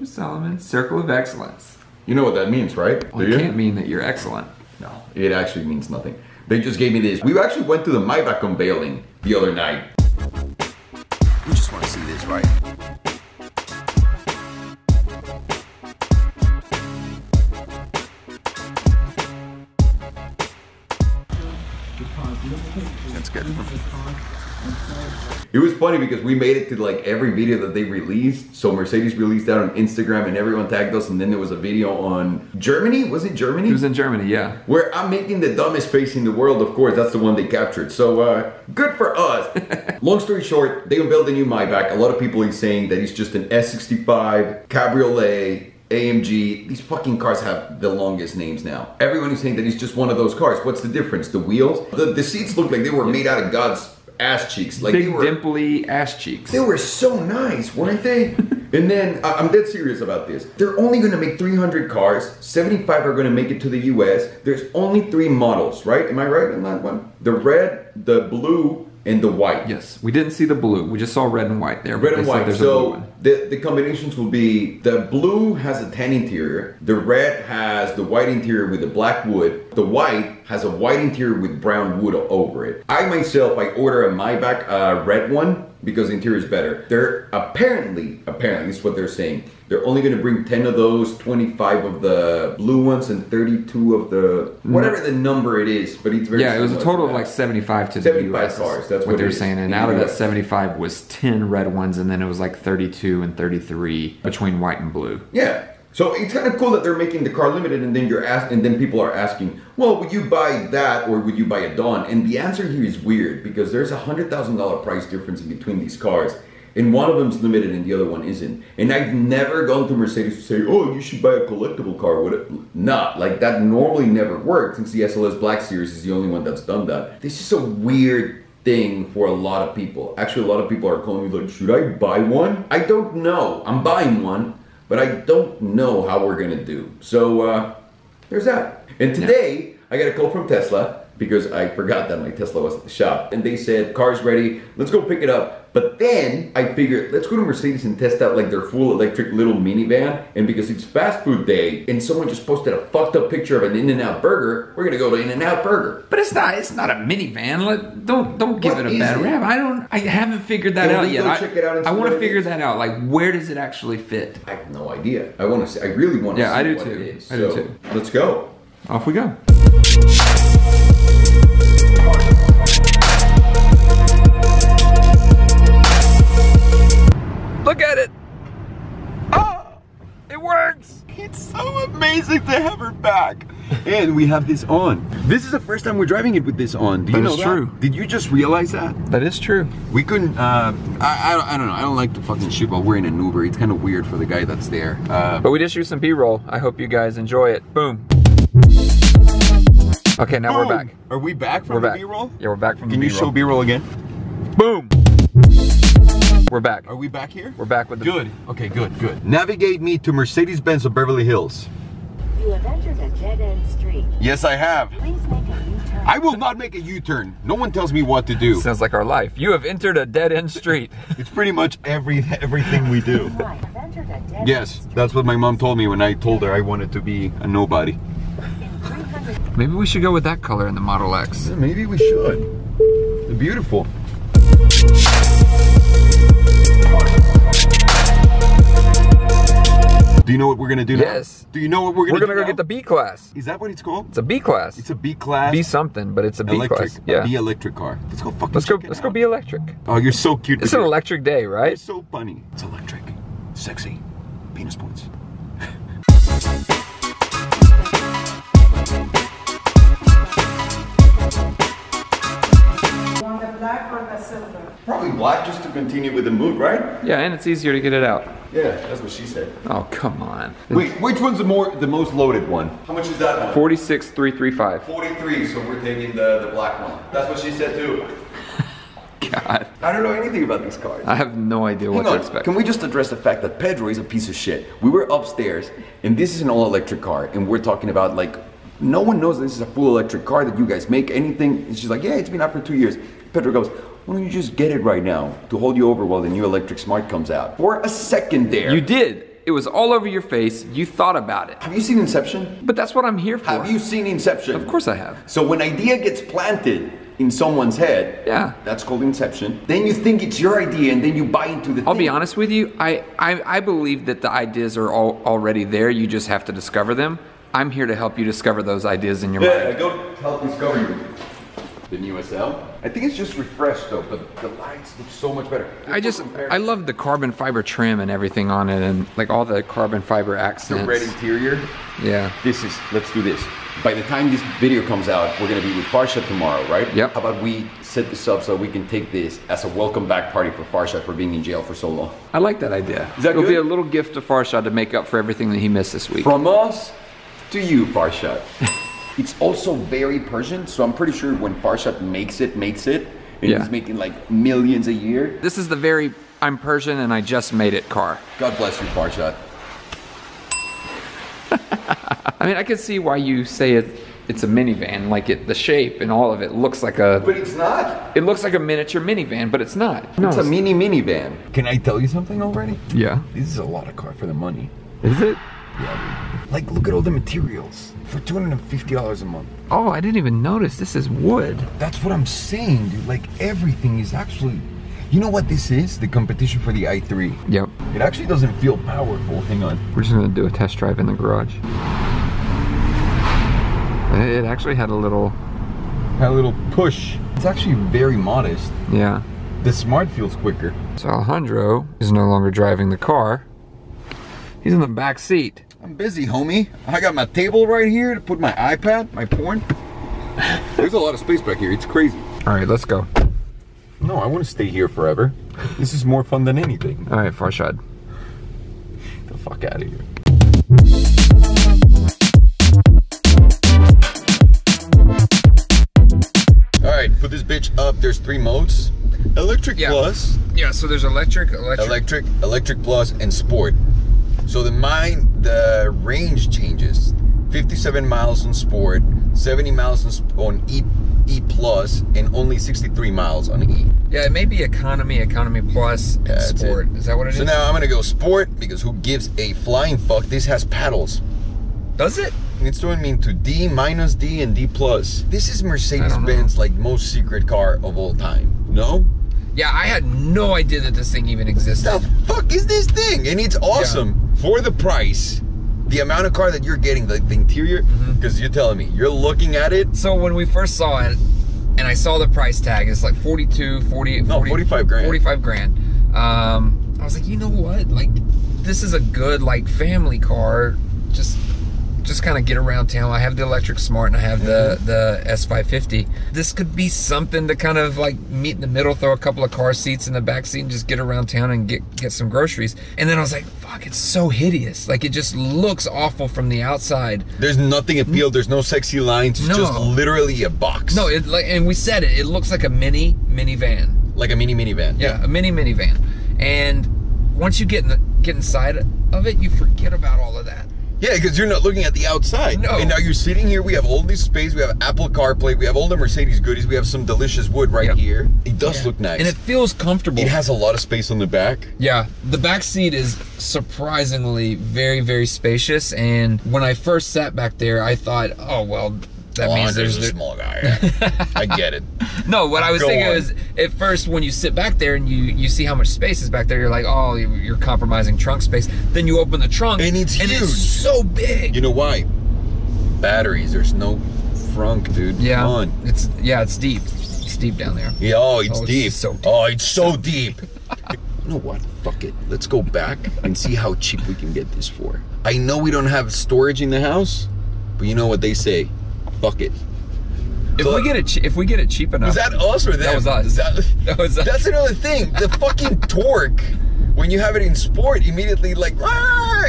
George Solomon Circle of Excellence. You know what that means, right? Well, it can't mean that you're excellent. No, it actually means nothing. They just gave me this. We actually went to the Maybach unveiling the other night. You just want to see this, right? That's good. It was funny because we made it to like every video that they released. So Mercedes released that on Instagram and everyone tagged us, and then there was a video on Germany. Was it Germany? It was in Germany, yeah. Where I'm making the dumbest face in the world, of course. That's the one they captured. So good for us. Long story short, they unveiled the new Maybach. A lot of people are saying that it's just an S65 Cabriolet AMG. These fucking cars have the longest names now. Everyone is saying that it's just one of those cars. What's the difference? The wheels? The seats look like they were made out of God's ass cheeks. Like big, they were dimply ass cheeks. They were so nice, weren't they? And then, I'm dead serious about this. They're only gonna make 300 cars. 75 are gonna make it to the US. There's only 3 models, right? Am I right on that one? The red, the blue, and the white. Yes, we didn't see the blue. We just saw red and white there. Red and white. So the combinations will be, the blue has a tan interior, the red has the white interior with the black wood, the white has a white interior with brown wood over it. I myself, I order a Maybach red one because the interior is better. They're apparently, that's what they're saying, they're only gonna bring 10 of those, 25 of the blue ones, and 32 of the, whatever the number it is, but it's very, yeah, it was a total of like 75 to 75 the US cars, that's what they're saying, and out of that 75 was 10 red ones, and then it was like 32 and 33 between white and blue. Yeah. So it's kind of cool that they're making the car limited, and then you're asked, and then people are asking, well, would you buy that or would you buy a Dawn? And the answer here is weird because there's a $100,000 price difference in between these cars, and one of them's limited and the other one isn't. And I've never gone to Mercedes to say, oh, you should buy a collectible car. Would it not? Like, that normally never worked, since the SLS Black Series is the only one that's done that. This is a weird thing for a lot of people. Actually, a lot of people are calling me like, should I buy one? I don't know. I'm buying one, but I don't know how we're gonna do. So there's that. And today, I got a call from Tesla because I forgot that my Tesla was at the shop. And they said, car's ready, let's go pick it up. But then I figured, let's go to Mercedes and test out like their full electric little minivan. And because it's fast food day and someone just posted a fucked up picture of an In-N-Out burger, we're gonna go to In-N-Out burger. But it's not a minivan. Like, don't give it a bad rap. I haven't figured that out yet. I wanna figure that out. Like, where does it actually fit? I have no idea. I wanna see, I really wanna see what it is. Yeah, I do too. Let's go. Off we go. Look at it! Oh! It works! It's so amazing to have her back! And we have this on. This is the first time we're driving it with this on. Do you know that? True. Did you just realize that? That is true. We couldn't, I don't know, I don't like to fucking shoot while we're in an Uber. It's kind of weird for the guy that's there. But we did shoot some B-roll. I hope you guys enjoy it. Boom. Okay, now we're back. Are we back from the B-roll? Yeah, we're back from the B-roll. Can you show B-roll again? Boom! We're back. Are we back here? We're back with the... Good. Okay, good, good. Navigate me to Mercedes-Benz of Beverly Hills. You have entered a dead-end street. Yes, I have. Please make a U-turn. I will not make a U-turn. No one tells me what to do. Sounds like our life. You have entered a dead-end street. It's pretty much everything we do. You have entered a dead-end street. That's what my mom told me when I told her I wanted to be a nobody. Maybe we should go with that color in the Model X. Yeah, maybe we should. They're beautiful. Do you know what we're gonna do now? Yes. Do you know what we're gonna do? We're gonna go get the B class. Is that what it's called? It's a B class. It's a B class. B something, but it's a B class. Yeah. B electric car. Let's go fucking. Let's go B electric. Oh, you're so cute. It's an electric day, right? It's so funny. It's electric, sexy, penis points. Black or the silver? Probably black, just to continue with the mood, right? Yeah, and it's easier to get it out. Yeah, that's what she said. Oh, come on. Wait, which one's the most loaded one? How much is that one? 46,335. 43, so we're taking the black one. That's what she said too. God. I don't know anything about these cars. I have no idea what to expect. Can we just address the fact that Pedro is a piece of shit? We were upstairs, and this is an all-electric car, and we're talking about like, no one knows this is a full electric car that you guys make anything. And she's like, yeah, it's been out for 2 years. Pedro goes, why don't you just get it right now to hold you over while the new electric smart comes out? For a second there. You did. It was all over your face. You thought about it. Have you seen Inception? But that's what I'm here for. Have you seen Inception? Of course I have. So when an idea gets planted in someone's head, yeah, that's called Inception. Then you think it's your idea and then you buy into the thing. I'll be honest with you, I believe that the ideas are already there. You just have to discover them. I'm here to help you discover those ideas in your mind. Yeah, go help discover you. The new SL. I think it's just refreshed though, but the lights look so much better. I love the carbon fiber trim and everything on it, and like all the carbon fiber accents. The red interior. Yeah. This is, let's do this. By the time this video comes out, we're gonna be with Farshad tomorrow, right? Yep. How about we set this up so we can take this as a welcome back party for Farshad for being in jail for so long? I like that idea. Is that It'll good? Be a little gift to Farshad to make up for everything that he missed this week. From us to you, Farshad. It's also very Persian, so I'm pretty sure when Farshad makes it, and yeah, he's making like millions a year. This is the very, I'm Persian and I just made it car. God bless you, Farshad. I mean, I can see why you say it's a minivan, like the shape and all of it looks like a... But it's not. It looks like a miniature minivan, but it's not. No, it's a mini minivan. Can I tell you something already? Yeah. This is a lot of car for the money. Is it? Yeah, dude. Like, look at all the materials for $250 a month. Oh, I didn't even notice. This is wood. That's what I'm saying, dude. Like, everything is actually... You know what this is? The competition for the i3. Yep. It actually doesn't feel powerful. Hang on. We're just gonna do a test drive in the garage. It actually had a little push. It's actually very modest. Yeah. The Smart feels quicker. So Alejandro is no longer driving the car. He's in the back seat. I'm busy, homie. I got my table right here to put my iPad, my porn. There's a lot of space back here. It's crazy. All right, let's go. No, I want to stay here forever. This is more fun than anything. All right, Farshad. Get the fuck out of here. All right, put this bitch up. There's three modes. Electric plus. Yeah, so there's electric plus, and sport. So the range changes. 57 miles on sport, 70 miles on E plus, and only 63 miles on E. Yeah, it may be economy plus, and sport. Is that what it is? So now I'm gonna go sport, because who gives a flying fuck? This has paddles. Does it? It's throwing me into D, minus D, and D plus. This is Mercedes-Benz, like, most secret car of all time. No? Yeah, I had no idea that this thing even existed. What the fuck is this thing? And it's awesome. Yeah. For the price, the amount of car that you're getting, like the interior, because you're telling me, you're looking at it. So when we first saw it, and I saw the price tag, it's like 42, 48, no, 45 grand. 45 grand. I was like, you know what? Like, this is a good, like, family car. Just kind of get around town. I have the electric Smart and I have the S550. This could be something to kind of like meet in the middle, throw a couple of car seats in the back seat and just get around town and get some groceries. And then I was like, fuck, it's so hideous. Like, it just looks awful from the outside. There's nothing appealed. There's no sexy lines. It's just literally a box. No, it, like, and we said it. It looks like a mini minivan. Like a mini minivan. Yeah, a mini minivan. And once you get inside of it, you forget about all of that. Yeah, because you're not looking at the outside. No. And now you're sitting here, we have all this space, we have Apple CarPlay, we have all the Mercedes goodies, we have some delicious wood right here. It does look nice. And it feels comfortable. It has a lot of space on the back. Yeah, the back seat is surprisingly very, very spacious. And when I first sat back there, I thought, oh, well, that means there's a small guy. Yeah. I get it. No, what I was thinking was, at first, when you sit back there and you see how much space is back there, you're like, oh, you're compromising trunk space. Then you open the trunk and it's huge. It's so big. You know why? Batteries. There's no trunk, dude. Yeah. Come on. It's deep. It's deep down there. Yeah, it's deep. So deep. Oh, it's so deep. You know what? Fuck it. Let's go back and see how cheap we can get this for. I know we don't have storage in the house, but you know what they say. Fuck it. If we get it cheap enough. Was that us or them? That was us. That was us. That's another thing. The fucking torque, when you have it in sport, immediately, like,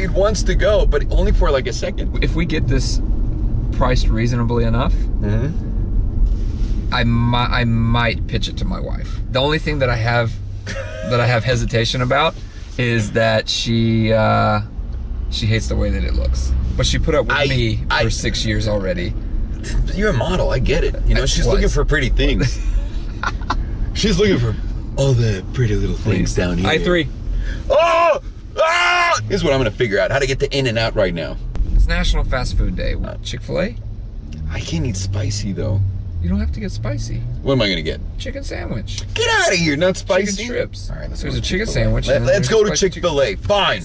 it wants to go, but only for like a second. If we get this priced reasonably enough, I might pitch it to my wife. The only thing that I have hesitation about is that she hates the way that it looks. But she put up with me for 6 years already. You're a model, I get it. You know, she's looking for pretty things. She's looking for all the pretty little things down here. i3. Oh! Ah! Here's what I'm gonna figure out, how to get to In-N-Out right now. It's National Fast Food Day. Chick-fil-A? I can't eat spicy though. You don't have to get spicy. What am I gonna get? Chicken sandwich. Get out of here, not spicy. Chicken strips. All right, let's go to Chicken sandwich. Let's go to Chick-fil-A. Fine.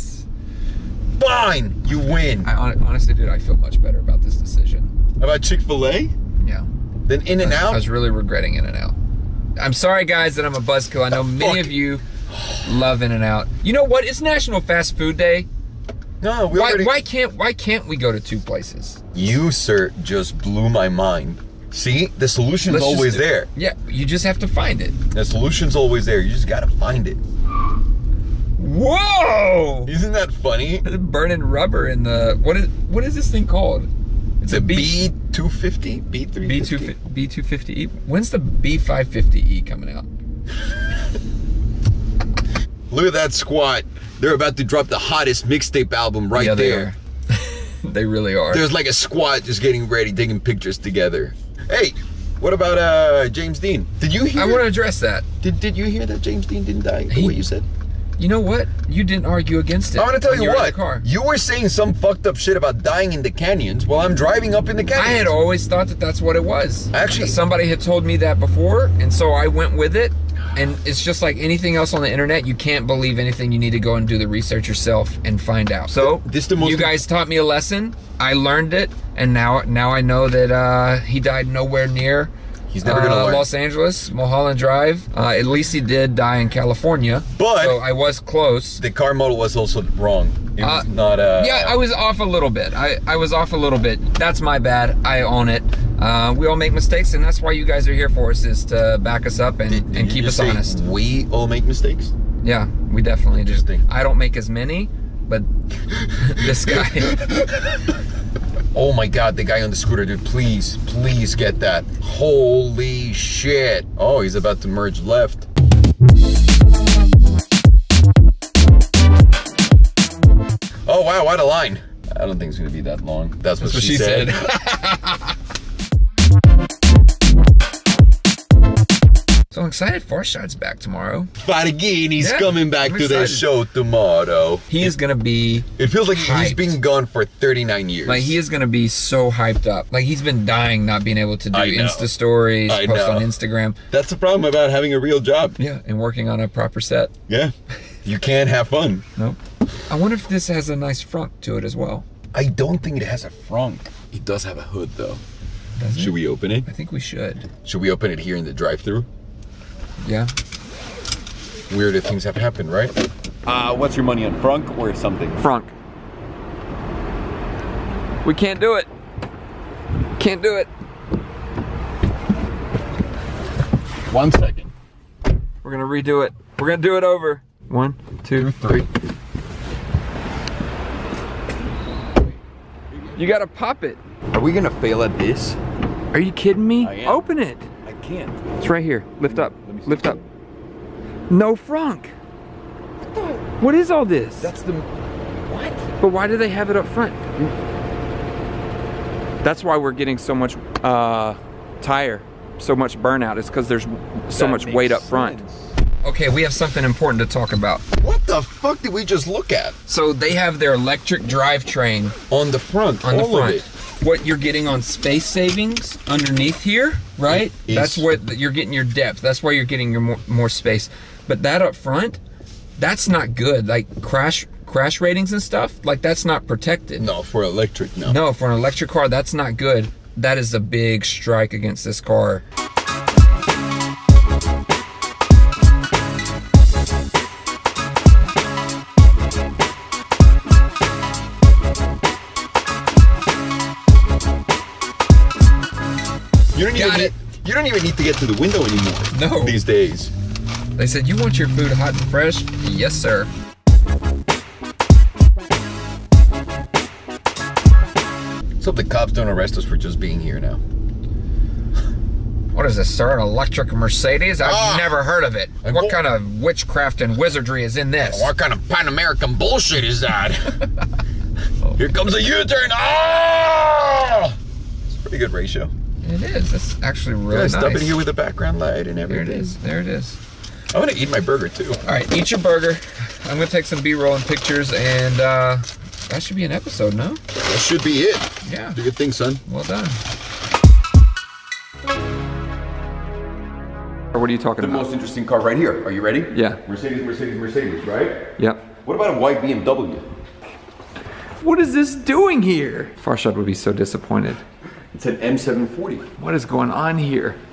Fine, you win. Honestly, dude, I feel much better about this decision. About Chick-fil-A? Yeah. Then In-N-Out? I was really regretting In-N-Out. I'm sorry, guys, that I'm a buzzkill. I know many of you love In-N-Out. You know what? It's National Fast Food Day. No, we already... Why can't we go to two places? You, sir, just blew my mind. See, the solution's always there. Yeah, you just have to find it. The solution's always there. You just gotta find it. Whoa! Isn't that funny? Burning rubber in the... What is this thing called? It's a B250? B350? B250E? When's the B550E coming out? Look at that squad. They're about to drop the hottest mixtape album right there. They are. They really are. There's like a squad just getting ready, taking pictures together. Hey, what about James Dean? Did you hear... I want to address that. Did you hear that James Dean didn't die? The way you said? You know what? You didn't argue against it. I want to tell you what. You were saying some fucked up shit about dying in the canyons while I'm driving up in the canyons. I had always thought that that's what it was. Actually, somebody had told me that before, and so I went with it. And it's just like anything else on the internet. You can't believe anything. You need to go and do the research yourself and find out. So you guys taught me a lesson. I learned it, and now I know that he died nowhere near. He's never gonna learn. Los Angeles, Mulholland Drive. At least he did die in California. But so I was close. The car model was also wrong. It was not. Yeah, I was off a little bit. I was off a little bit. That's my bad. I own it. We all make mistakes, and that's why you guys are here for us, is to back us up and keep us honest. We all make mistakes. Yeah, we definitely do. I don't make as many, but this guy. Oh my God, the guy on the scooter, dude, please, please get that. Holy shit. Oh, he's about to merge left. Oh wow, what a line. I don't think it's gonna be that long. That's what she said. So I'm excited Farshad's back tomorrow. But again, he's coming back to the show tomorrow. He is gonna be... It feels like he's been gone for 39 years. Like, he is gonna be so hyped up. Like, he's been dying not being able to do Insta stories, post on Instagram. That's the problem about having a real job. Yeah, and working on a proper set. Yeah, you can't have fun. Nope. I wonder if this has a nice front to it as well. I don't think it has a front. It does have a hood though. Does it? Should we open it? I think we should. Should we open it here in the drive-thru? Yeah. Weirder things have happened, right? What's your money on? Frunk or something? Frunk. We can't do it. Can't do it. 1 second. We're gonna redo it. We're gonna do it over. 1, 2, 3. You gotta pop it. Are we gonna fail at this? Are you kidding me? I am. Open it. I can't. It's right here. Lift up. Lift up. No frunk. What is all this? That's the... What? But why do they have it up front? That's why we're getting so much tire, so much burnout. It's because there's so much weight up front. Okay, we have something important to talk about. What the fuck did we just look at? So they have their electric drivetrain on the front. On the front. What you're getting on space savings underneath here, right? That's what you're getting, your depth. That's why you're getting your more space. But that up front, that's not good. Like crash ratings and stuff, like that's not protected. No, for electric, no. No, for an electric car, that's not good. That is a big strike against this car. You don't even need to get to the window anymore. No. These days. They said, you want your food hot and fresh? Yes, sir. So the cops don't arrest us for just being here now. What is this, sir? An electric Mercedes? I've never heard of it. What kind of witchcraft and wizardry is in this? What kind of Pan-American bullshit is that? Here comes a U-turn. Oh! It's a pretty good ratio. It is. That's actually really nice. Stop in here with the background light and everything. There it is. There it is. I'm gonna eat my burger too. All right, eat your burger. I'm gonna take some B-roll and pictures, and that should be an episode, no? That should be it. Yeah. Do good thing, son. Well done. What are you talking about? The most interesting car right here. Are you ready? Yeah. Mercedes, right? Yeah. What about a white BMW? What is this doing here? Farshad would be so disappointed. It's an M740. What is going on here?